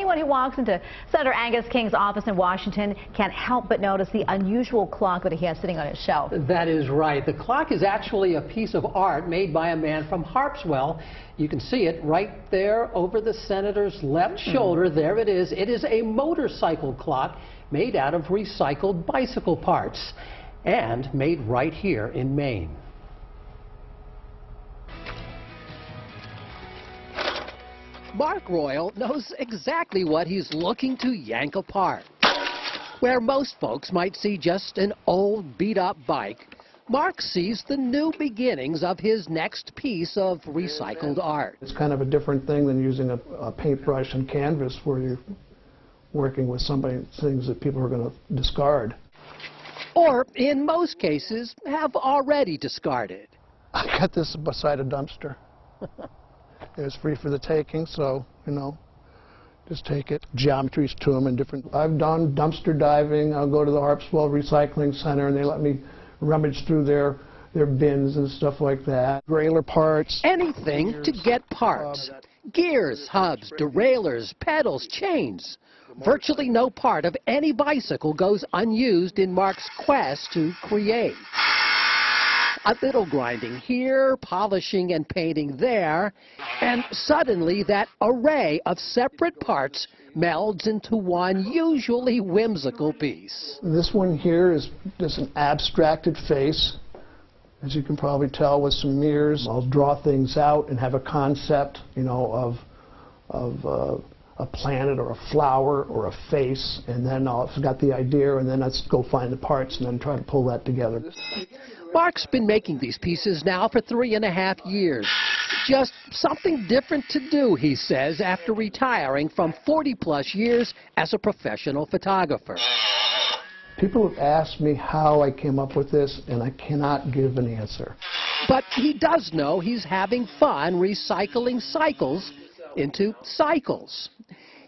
Anyone who walks into Senator Angus King's office in Washington can't help but notice the unusual clock that he has sitting on his shelf. That is right. The clock is actually a piece of art made by a man from Harpswell. You can see it right there over the senator's left shoulder. There it is. It is a motorcycle clock made out of recycled bicycle parts and made right here in Maine. Mark Royal knows exactly what he's looking to yank apart. Where most folks might see just an old beat-up bike, Mark sees the new beginnings of his next piece of recycled art. It's kind of a different thing than using a paintbrush and canvas where you're working with somebody, things that people are going to discard. Or, in most cases, have already discarded. I got this beside a dumpster. It was free for the taking, so, you know, just take it. Geometries to them and different. I've done dumpster diving. I'll go to the Harpswell Recycling Center, and they let me rummage through their bins and stuff like that. Derailleur parts. Anything to get parts. Gears, hubs, derailleurs, pedals, chains. Virtually no part of any bicycle goes unused in Mark's quest to create. A little grinding here, polishing and painting there, and suddenly that array of separate parts melds into one usually whimsical piece. This one here is just an abstracted face, as you can probably tell, with some mirrors. I'll draw things out and have a concept, you know, of a planet or a flower or a face, and then I've got the idea, and then let's go find the parts and then try to pull that together. Mark's been making these pieces now for 3.5 years. Just something different to do, he says, after retiring from 40-plus years as a professional photographer. People have asked me how I came up with this, and I cannot give an answer. But he does know he's having fun recycling cycles into cycles.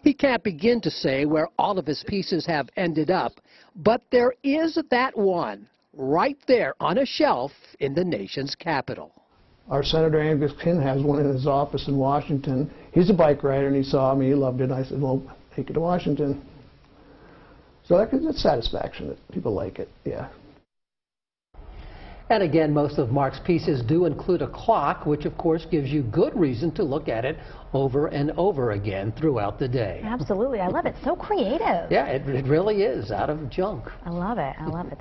He can't begin to say where all of his pieces have ended up, but there is that one right there on a shelf in the nation's capital. Our Senator Angus King has one in his office in Washington. He's a bike rider, and he saw me, he loved it. I said, well, take it to Washington. So that's satisfaction that people like it, yeah. And again, most of Mark's pieces do include a clock, which of course gives you good reason to look at it over and over again throughout the day. Absolutely. I love it. So creative. Yeah, it really is out of junk. I love it. I love it.